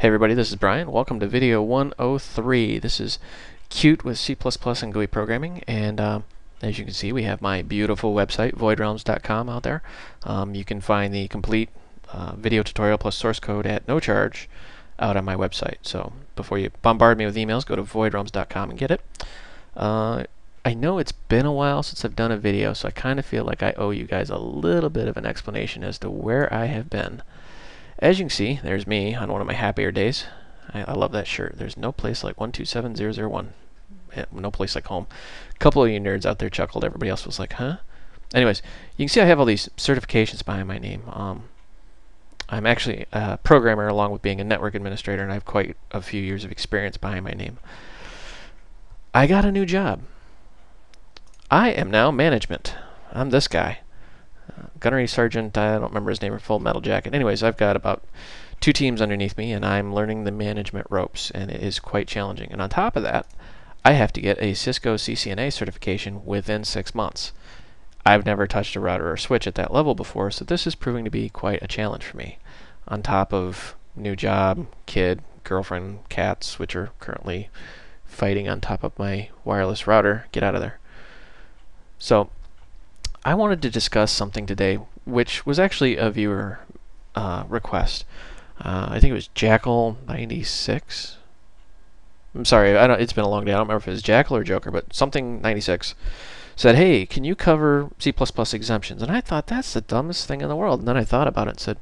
Hey everybody, this is Brian. Welcome to video 103. This is Qt with C++ and GUI programming, and as you can see, we have my beautiful website, voidrealms.com, out there. You can find the complete video tutorial plus source code at no charge out on my website. So before you bombard me with emails, go to voidrealms.com and get it. I know it's been a while since I've done a video, so I kind of feel like I owe you guys a little bit of an explanation as to where I have been. As you can see, there's me on one of my happier days. I love that shirt. There's no place like 127001. No place like home. A couple of you nerds out there chuckled. Everybody else was like, huh? Anyways, you can see I have all these certifications behind my name. I'm actually a programmer along with being a network administrator, and I have quite a few years of experience behind my name. I got a new job. I am now management. I'm this guy. Gunnery Sergeant, I don't remember his name, or Full Metal Jacket. Anyways, I've got about two teams underneath me, and I'm learning the management ropes, and it is quite challenging. And on top of that, I have to get a Cisco CCNA certification within 6 months. I've never touched a router or switch at that level before, so this is proving to be quite a challenge for me. On top of new job, kid, girlfriend, cats, which are currently fighting on top of my wireless router. Get out of there. So I wanted to discuss something today, which was actually a viewer request. I think it was Jackal96. I'm sorry, it's been a long day. I don't remember if it was Jackal or Joker, but something 96 said, "Hey, can you cover C++ exemptions?" And I thought, that's the dumbest thing in the world. And then I thought about it and said,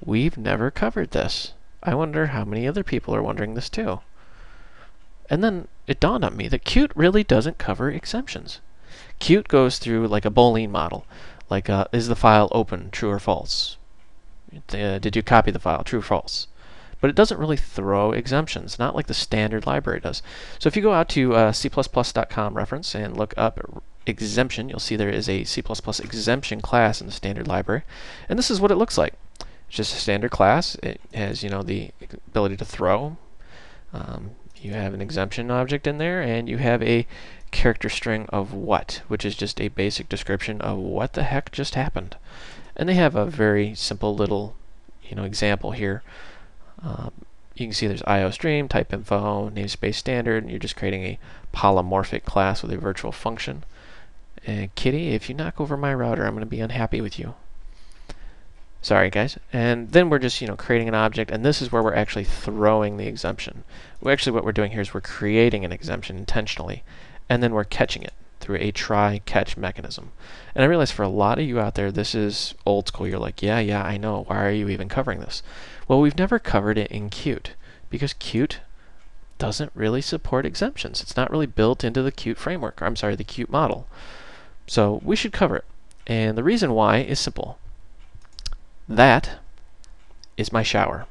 we've never covered this. I wonder how many other people are wondering this too. And then it dawned on me that Qt really doesn't cover exemptions. Qt goes through like a Boolean model, like is the file open, true or false? Did you copy the file, true or false? But it doesn't really throw exemptions, not like the standard library does. So if you go out to c++.com reference and look up exemption, you'll see there is a C++ exemption class in the standard library, and this is what it looks like. It's just a standard class. It has, you know, the ability to throw. You have an exemption object in there, and you have a character string of what, which is just a basic description of what the heck just happened. And they have a very simple little, you know, example here. You can see there's IOStream, type info, namespace standard, and you're just creating a polymorphic class with a virtual function. And Kitty, if you knock over my router, I'm going to be unhappy with you. Sorry guys. And then we're just, you know, creating an object, and this is where we're actually throwing the exemption. What we're doing here is we're creating an exemption intentionally, and then we're catching it through a try-catch mechanism. And I realize for a lot of you out there, this is old school. You're like, yeah, I know. Why are you even covering this? Well, we've never covered it in Qt because Qt doesn't really support exemptions. It's not really built into the Qt framework, or I'm sorry, the Qt model. So we should cover it. And the reason why is simple. That is my shower.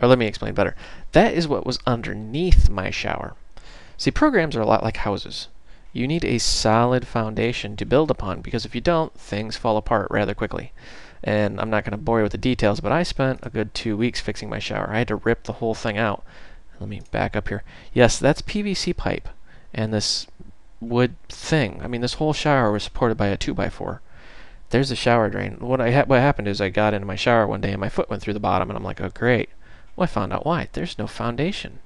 Or let me explain better. That is what was underneath my shower. See, programs are a lot like houses. You need a solid foundation to build upon, because if you don't, things fall apart rather quickly. And I'm not going to bore you with the details, but I spent a good 2 weeks fixing my shower. I had to rip the whole thing out. Let me back up here. Yes, that's PVC pipe and this wood thing. I mean, this whole shower was supported by a 2x4. There's the shower drain. What happened is I got into my shower one day and my foot went through the bottom, and I'm like, oh great. Well, I found out why. There's no foundation.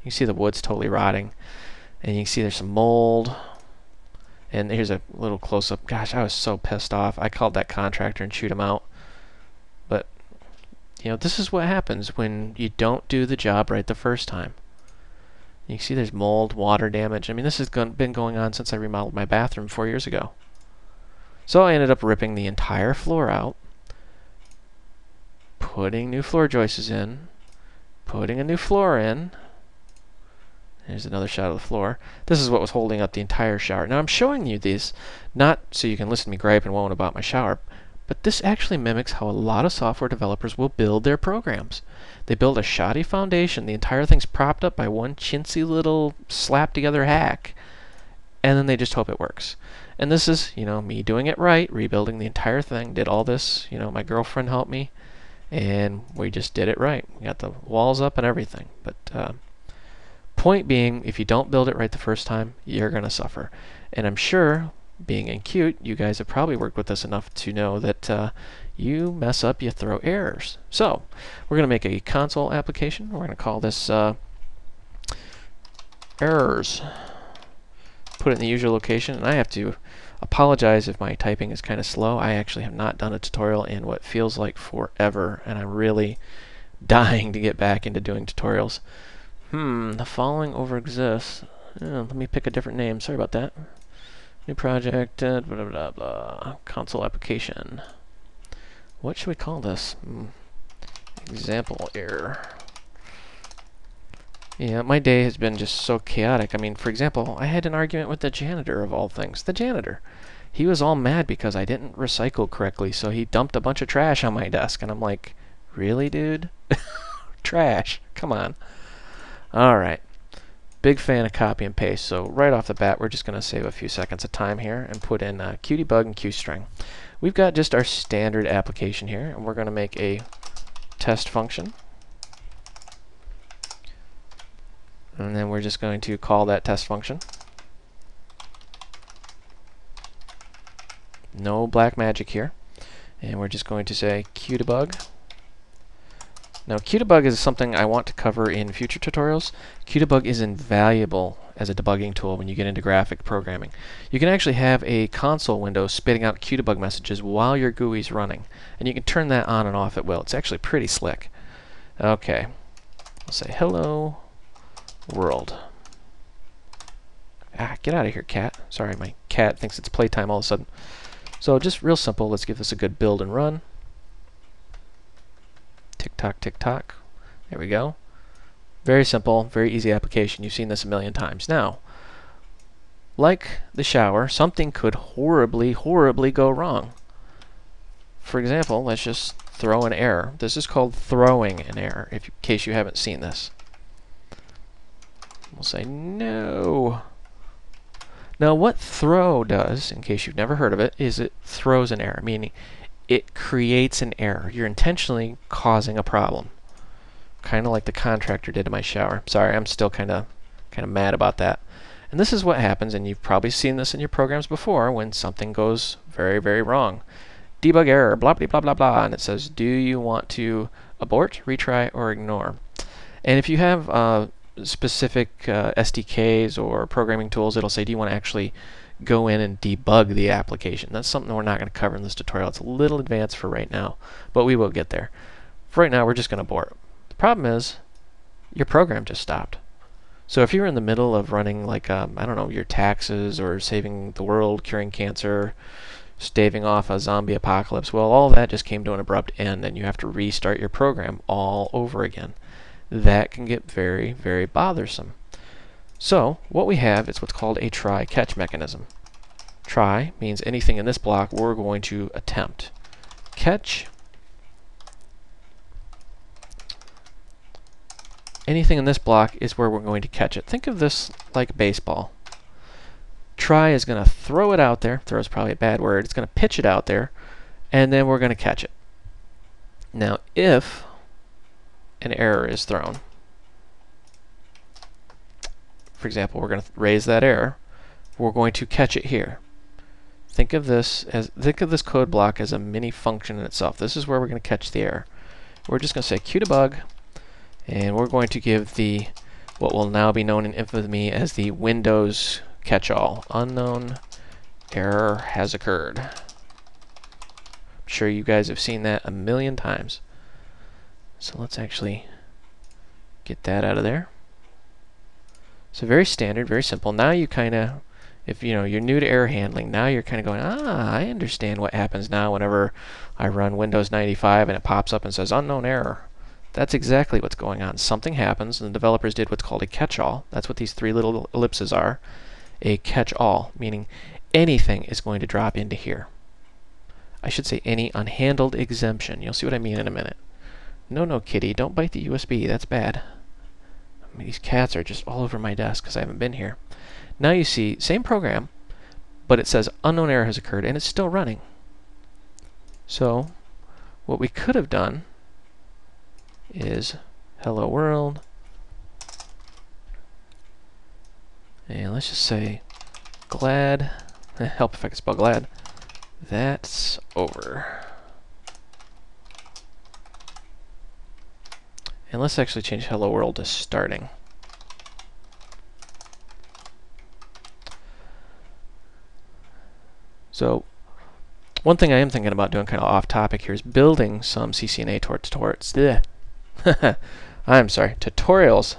You can see the wood's totally rotting, and you can see there's some mold. And here's a little close-up. Gosh, I was so pissed off. I called that contractor and chewed him out. But you know, this is what happens when you don't do the job right the first time. You can see there's mold, water damage. I mean, this has been going on since I remodeled my bathroom 4 years ago. So I ended up ripping the entire floor out, putting new floor joists in, putting a new floor in. Here's another shot of the floor. This is what was holding up the entire shower. Now I'm showing you these not so you can listen to me gripe and whine about my shower, but this actually mimics how a lot of software developers will build their programs. They build a shoddy foundation, the entire thing's propped up by one chintzy little slap together hack, and then they just hope it works. And this is, you know, me doing it right, rebuilding the entire thing, did all this, you know, my girlfriend helped me, and we just did it right. We got the walls up and everything. But point being, if you don't build it right the first time, you're going to suffer. And I'm sure, being in Qt, you guys have probably worked with us enough to know that you mess up, you throw errors. So we're going to make a console application. We're going to call this errors. Put it in the user location, and I have to apologize if my typing is kind of slow. I actually have not done a tutorial in what feels like forever, and I'm really dying to get back into doing tutorials. The following over exists. Let me pick a different name. Sorry about that. New project, blah, blah, blah. Console application. What should we call this? Example error. Yeah, my day has been just so chaotic. I mean, for example, I had an argument with the janitor of all things. The janitor. He was all mad because I didn't recycle correctly, so he dumped a bunch of trash on my desk. And I'm like, really, dude? Trash. Come on. All right. Big fan of copy and paste, so right off the bat we're just going to save a few seconds of time here and put in QDebug and QString. We've got just our standard application here, and we're going to make a test function, and then we're just going to call that test function. No black magic here, and we're just going to say QDebug. Now, QDebug is something I want to cover in future tutorials. QDebug is invaluable as a debugging tool when you get into graphic programming. You can actually have a console window spitting out QDebug messages while your GUI's running, and you can turn that on and off at will. It's actually pretty slick. Okay, I'll say hello world. Ah, get out of here, cat. Sorry, my cat thinks it's playtime all of a sudden. So just real simple, let's give this a good build and run. Tick-tock, tick-tock. There we go. Very simple, very easy application. You've seen this a million times. Now, like the shower, something could horribly, horribly go wrong. For example, let's just throw an error. This is called throwing an error, in case you haven't seen this. We'll say no. Now, what throw does, in case you've never heard of it, is it throws an error, meaning it creates an error. You're intentionally causing a problem. Kind of like the contractor did in my shower. Sorry, I'm still kind of mad about that. And this is what happens, and you've probably seen this in your programs before, when something goes very, very wrong. Debug error, blah, blah, blah, blah, blah, and it says, do you want to abort, retry, or ignore? And if you have specific SDKs or programming tools, it'll say, do you want to actually go in and debug the application? That's something we're not going to cover in this tutorial. It's a little advanced for right now, but we will get there. For right now, we're just going to abort. The problem is your program just stopped. So if you're in the middle of running, like, I don't know, your taxes or saving the world, curing cancer, staving off a zombie apocalypse, well, all that just came to an abrupt end, and you have to restart your program all over again. That can get very, very bothersome. So what we have is what's called a try-catch mechanism. Try means anything in this block we're going to attempt. Catch, anything in this block is where we're going to catch it. Think of this like baseball. Try is going to throw it out there. Throw is probably a bad word. It's going to pitch it out there, and then we're going to catch it. Now, if an error is thrown, for example, we're going to raise that error. We're going to catch it here. Think of this code block as a mini function in itself. This is where we're going to catch the error. We're just going to say QDebug, and we're going to give the what will now be known in infamy as the Windows catch-all. Unknown error has occurred. I'm sure you guys have seen that a million times. So let's actually get that out of there. So very standard, very simple. Now you kind of, if you know, you're new to error handling, now you're kind of going, ah, I understand what happens now whenever I run Windows 95 and it pops up and says unknown error. That's exactly what's going on. Something happens, and the developers did what's called a catch-all. That's what these three little ellipses are. A catch-all, meaning anything is going to drop into here. I should say any unhandled exemption. You'll see what I mean in a minute. No, no, kitty, don't bite the USB. That's bad. I mean, these cats are just all over my desk because I haven't been here. Now you see, same program, but it says unknown error has occurred, and it's still running. So what we could have done is hello world, and let's just say glad, help if I can spell glad, that's over. And let's actually change hello world to starting. So one thing I am thinking about doing kind of off topic here is building some CCNA tutorials.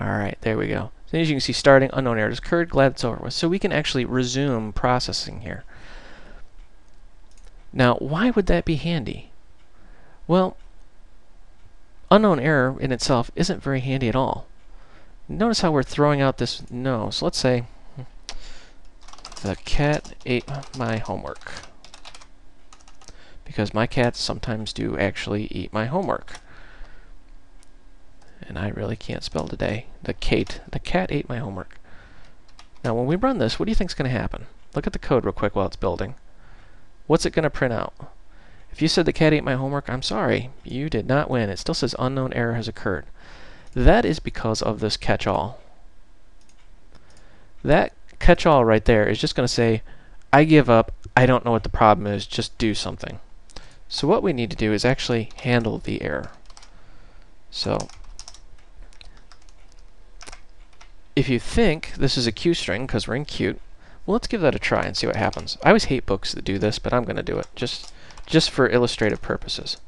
Alright, there we go. So as you can see, starting, unknown error has occurred, glad it's over with. So we can actually resume processing here. Now, why would that be handy? Well, unknown error in itself isn't very handy at all. Notice how we're throwing out this no. So let's say the cat ate my homework, because my cats sometimes do actually eat my homework. And I really can't spell today. The cat ate my homework. Now when we run this, what do you think is going to happen? Look at the code real quick while it's building. What's it going to print out? If you said the cat ate my homework, I'm sorry, you did not win. It still says unknown error has occurred. That is because of this catch-all. That catch-all right there is just going to say, I give up, I don't know what the problem is, just do something. So what we need to do is actually handle the error. So if you think this is a QString because we're in Qt, well, let's give that a try and see what happens. I always hate books that do this, but I'm going to do it just for illustrative purposes.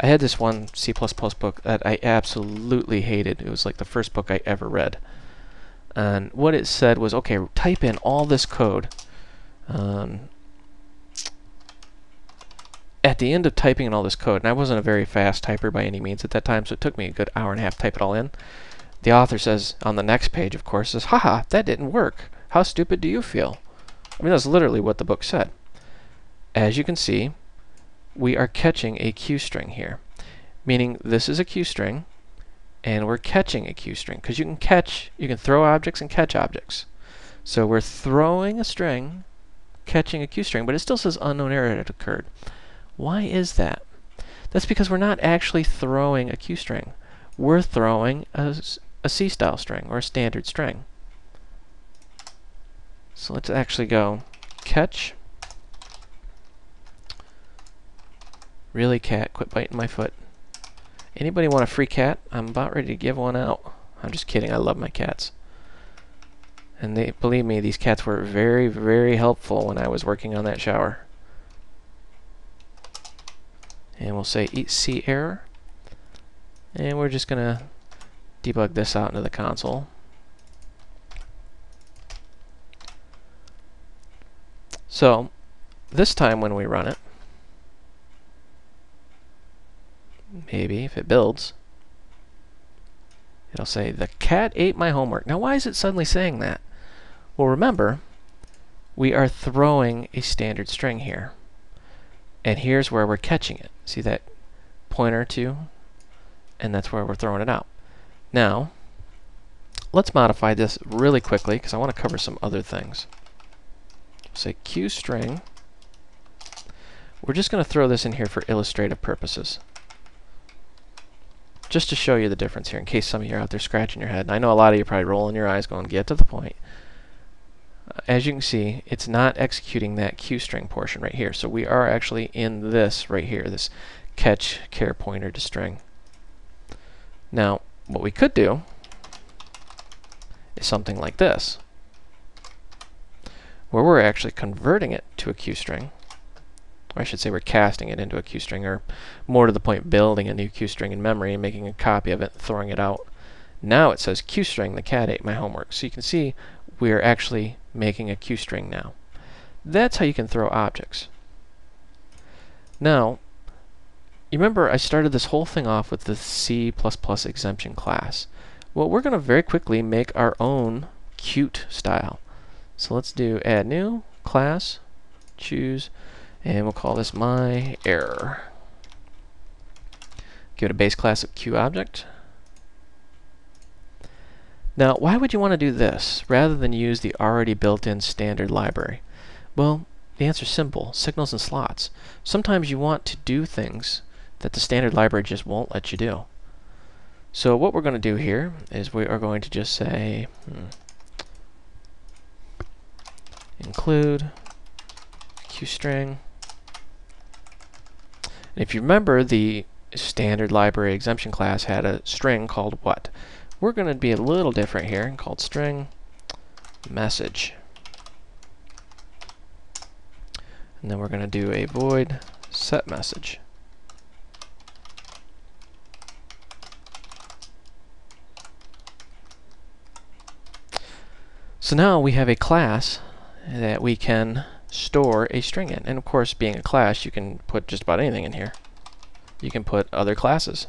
I had this one C++ book that I absolutely hated. It was like the first book I ever read. And what it said was, okay, type in all this code. At the end of typing in all this code, and I wasn't a very fast typer by any means at that time, so it took me a good hour and a half to type it all in. The author says, on the next page, of course, says, haha, that didn't work. How stupid do you feel? I mean, that's literally what the book said. As you can see, we are catching a QString here, meaning this is a QString, and we're catching a QString, because you can throw objects and catch objects. So we're throwing a string, catching a QString, but it still says unknown error had occurred. Why is that? That's because we're not actually throwing a QString. We're throwing a C-style string, or a standard string. So let's actually go catch. Really, cat, quit biting my foot. Anybody want a free cat? I'm about ready to give one out. I'm just kidding, I love my cats. And they, believe me, these cats were very, very helpful when I was working on that shower. And we'll say C error. And we're just going to debug this out into the console. So this time when we run it, maybe if it builds, it'll say the cat ate my homework. Now why is it suddenly saying that? Well, remember, we are throwing a standard string here, and here's where we're catching it. See that pointer to, and that's where we're throwing it out. Now let's modify this really quickly, because I want to cover some other things. Say QString. We're just going to throw this in here for illustrative purposes, just to show you the difference here, in case some of you are out there scratching your head. And I know a lot of you are probably rolling your eyes going, get to the point. As you can see, it's not executing that QString portion right here. So we are actually in this right here, this catch care pointer to string. Now, what we could do is something like this, where we're actually converting it to a QString. Or I should say we're casting it into a QString, or more to the point, building a new QString in memory and making a copy of it and throwing it out. Now it says QString, the cat ate my homework. So you can see we're actually making a QString now. That's how you can throw objects. Now, you remember I started this whole thing off with the C++ exemption class. Well, we're going to very quickly make our own Qt style. So let's do add new class, choose, and we'll call this MyError. Give it a base class of QObject. Now, why would you want to do this rather than use the already built-in standard library? Well, the answer's simple: signals and slots. Sometimes you want to do things that the standard library just won't let you do. So what we're going to do here is we are going to just say include QString. And if you remember, the standard library exemption class had a string called what? We're going to be a little different here, called string message. And then we're going to do a void set message. So now we have a class that we can store a string in. And of course, being a class, you can put just about anything in here. You can put other classes.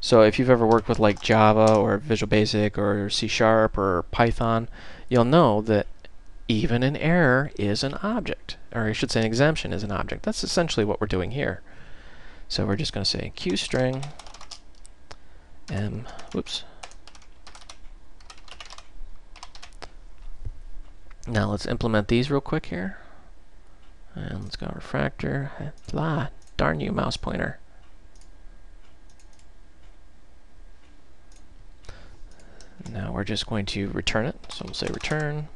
So if you've ever worked with like Java or Visual Basic or C# or Python, you'll know that even an error is an object, or I should say an exemption is an object. That's essentially what we're doing here. So we're just going to say QString Now let's implement these real quick here. And let's go refactor. Ah, darn you, mouse pointer. Now we're just going to return it. So we'll say return.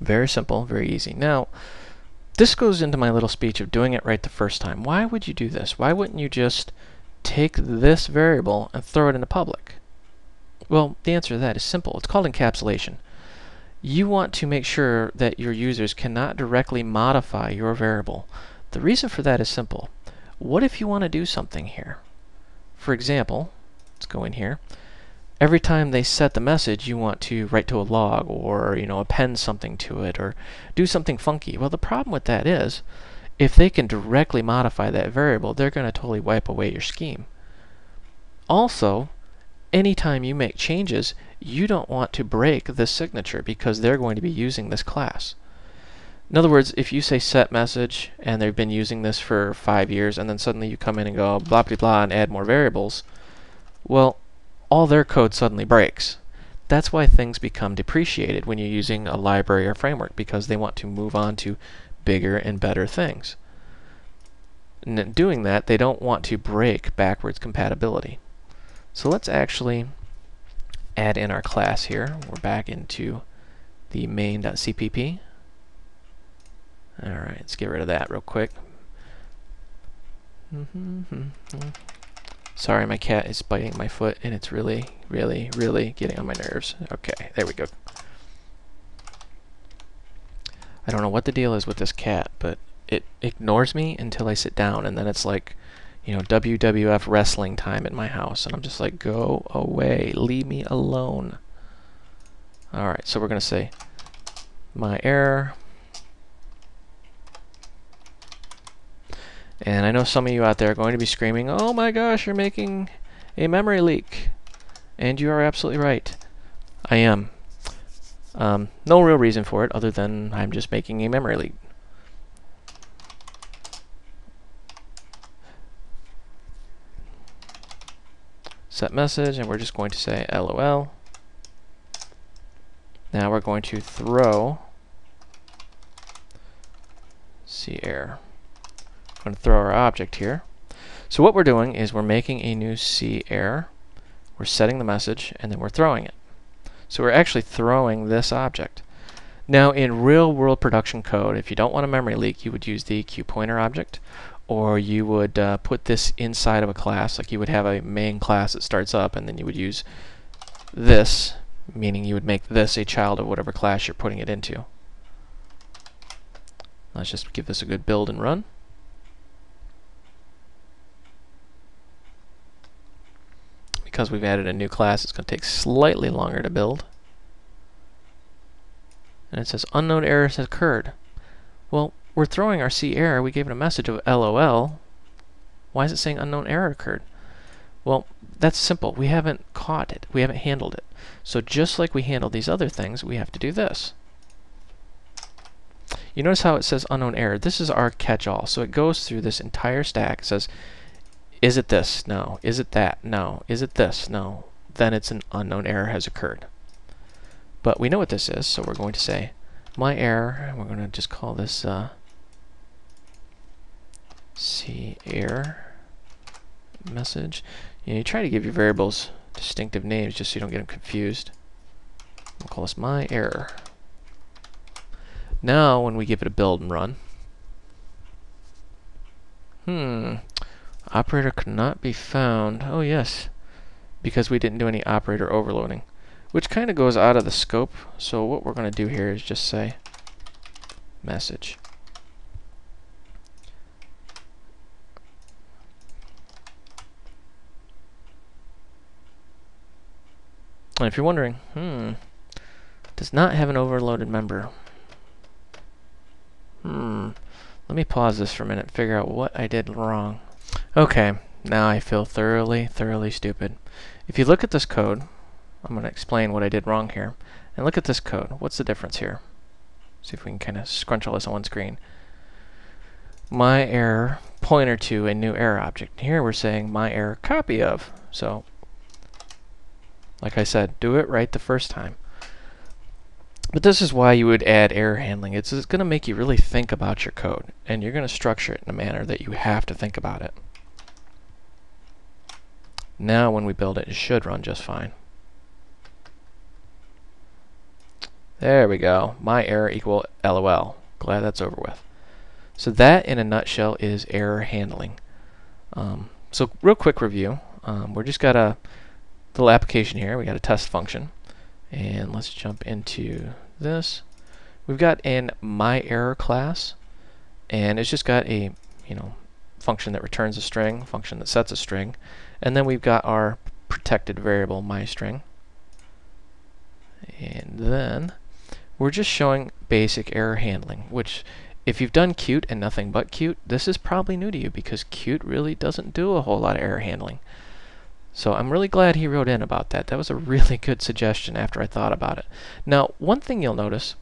Very simple, very easy. Now, this goes into my little speech of doing it right the first time. Why would you do this? Why wouldn't you just take this variable and throw it into public? Well, the answer to that is simple. It's called encapsulation. You want to make sure that your users cannot directly modify your variable. The reason for that is simple. What if you want to do something here? For example, let's go in here. Every time they set the message, you want to write to a log, or append something to it, or do something funky. Well, the problem with that is, if they can directly modify that variable, they're going to totally wipe away your scheme. Also, anytime you make changes, you don't want to break this signature because they're going to be using this class. In other words, if you say set message and they've been using this for 5 years, and then suddenly you come in and go blah blah blah and add more variables, well, all their code suddenly breaks. That's why things become depreciated when you're using a library or framework, because they want to move on to bigger and better things. And in doing that, they don't want to break backwards compatibility. So let's actually add in our class here. We're back into the main.cpp. All right, let's get rid of that real quick. Sorry, my cat is biting my foot, and it's really, really, really getting on my nerves. Okay, there we go. I don't know what the deal is with this cat, but it ignores me until I sit down, and then it's like, WWF wrestling time at my house, and I'm just like, go away, leave me alone. All right, so we're going to say MyError. And I know some of you out there are going to be screaming, oh my gosh, you're making a memory leak. And you are absolutely right. I am. No real reason for it other than I'm just making a memory leak. Set message, and we're just going to say LOL. Now we're going to throw C error. I'm going to throw our object here. So what we're doing is we're making a new C error. We're setting the message, and then we're throwing it. So we're actually throwing this object. Now, in real-world production code, if you don't want a memory leak, you would use the QPointer object, or you would put this inside of a class. Like you would have a main class that starts up, and then you would use this, meaning you would make this a child of whatever class you're putting it into. Let's just give this a good build and run. Because we've added a new class, it's going to take slightly longer to build. And it says unknown errors has occurred. Well, we're throwing our C error. We gave it a message of LOL. Why is it saying unknown error occurred? Well, that's simple. We haven't caught it. We haven't handled it. So just like we handled these other things, we have to do this. You notice how it says unknown error. This is our catch-all. So it goes through this entire stack. It says, is it this? No. Is it that? No. Is it this? No. Then it's an unknown error has occurred. But we know what this is, so we're going to say MyError, and we're going to just call this C error message. You try to give your variables distinctive names just so you don't get them confused. We'll call this MyError. Now when we give it a build and run, operator could not be found. Oh yes, because we didn't do any operator overloading, which kind of goes out of the scope. So what we're going to do here is just say message. And if you're wondering, does not have an overloaded member. Let me pause this for a minute and figure out what I did wrong. Okay, now I feel thoroughly stupid. If you look at this code, I'm going to explain what I did wrong here. And look at this code. What's the difference here? See if we can kind of scrunch all this on one screen. My error pointer to a new error object. Here we're saying my error copy of. So, like I said, do it right the first time. But this is why you would add error handling. It's going to make you really think about your code, and you're going to structure it in a manner that you have to think about it. Now when we build it, it should run just fine. There we go. My error equal LOL. Glad that's over with. So that, in a nutshell, is error handling. So real quick review. We're just got a little application here. We got a test function. And let's jump into this. We've got an MyError class, and it's just got a function that returns a string, function that sets a string, and then we've got our protected variable myString. And then we're just showing basic error handling, which if you've done Qt and nothing but Qt, this is probably new to you because Qt really doesn't do a whole lot of error handling. So I'm really glad he wrote in about that. That was a really good suggestion after I thought about it. Now, one thing you'll notice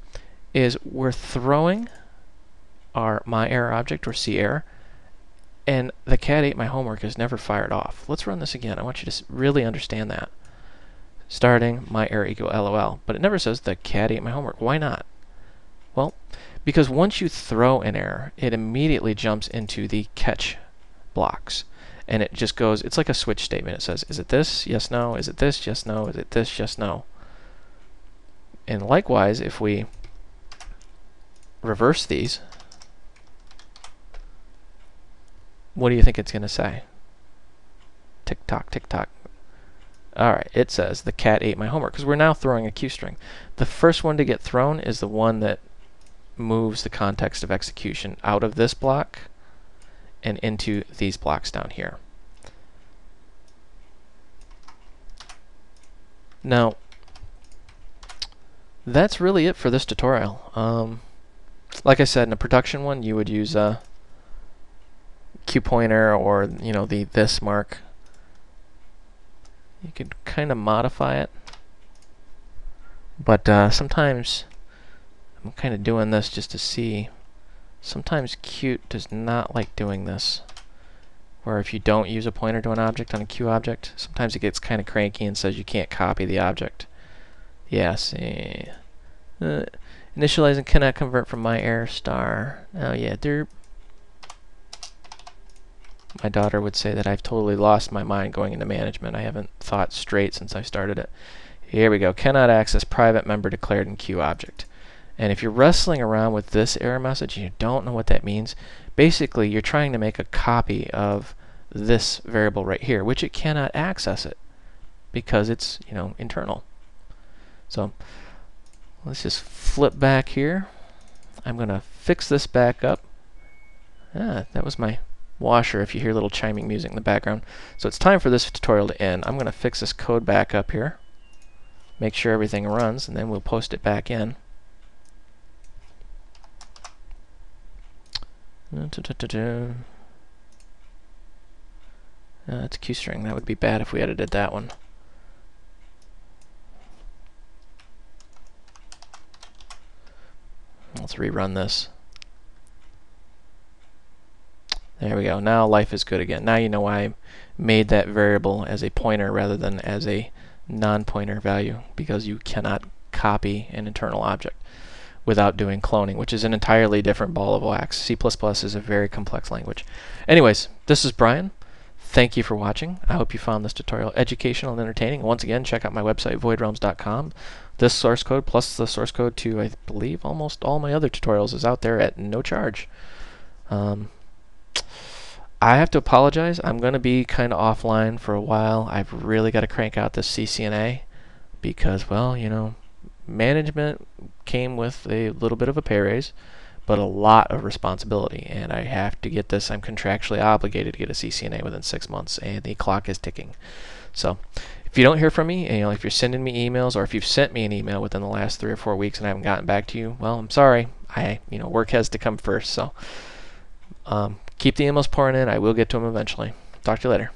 is we're throwing our MyError object, or C-error, and the cat ate my homework is never fired off. Let's run this again. I want you to really understand that. Starting MyError equal LOL, but it never says the cat ate my homework. Why not? Well, because once you throw an error, it immediately jumps into the catch blocks. And it just goes, it's like a switch statement. It says, is it this? Yes, no. Is it this? Yes, no. Is it this? Yes, no. And likewise, if we reverse these, what do you think it's going to say? Tick tock, tick tock. All right, it says the cat ate my homework because we're now throwing a QString. The first one to get thrown is the one that moves the context of execution out of this block and into these blocks down here. Now, that's really it for this tutorial. Like I said, in a production one, you would use a QPointer or the this mark. You could kind of modify it, but sometimes I'm kind of doing this just to see. Sometimes Qt does not like doing this, where if you don't use a pointer to an object on a QObject, sometimes it gets kind of cranky and says you can't copy the object. Yeah, see. Initialize and cannot convert from MyError star. Oh yeah, derp. My daughter would say that I've totally lost my mind going into management. I haven't thought straight since I started it. Here we go. Cannot access private member declared in QObject. And if you're wrestling around with this error message and you don't know what that means, basically you're trying to make a copy of this variable right here, which it cannot access it because it's, internal. So let's just flip back here. I'm going to fix this back up. Ah, that was my washer if you hear little chiming music in the background. So it's time for this tutorial to end. I'm going to fix this code back up here, make sure everything runs, and then we'll post it back in. It's QString. That would be bad if we edited that one. Let's rerun this. There we go. Now life is good again. Now you know why I made that variable as a pointer rather than as a non-pointer value, because you cannot copy an internal object without doing cloning, which is an entirely different ball of wax. C++ is a very complex language. Anyways, this is Brian. Thank you for watching. I hope you found this tutorial educational and entertaining. Once again, check out my website, voidrealms.com. This source code, plus the source code to, I believe, almost all my other tutorials is out there at no charge. I have to apologize. I'm going to be kind of offline for a while. I've really got to crank out this CCNA because, well, you know, management came with a little bit of a pay raise, but a lot of responsibility, and I have to get this. I'm contractually obligated to get a CCNA within 6 months, and the clock is ticking. So if you don't hear from me, and, you know, if you're sending me emails, or if you've sent me an email within the last 3 or 4 weeks and I haven't gotten back to you, well, I'm sorry. You know, work has to come first. So keep the emails pouring in. I will get to them eventually. Talk to you later.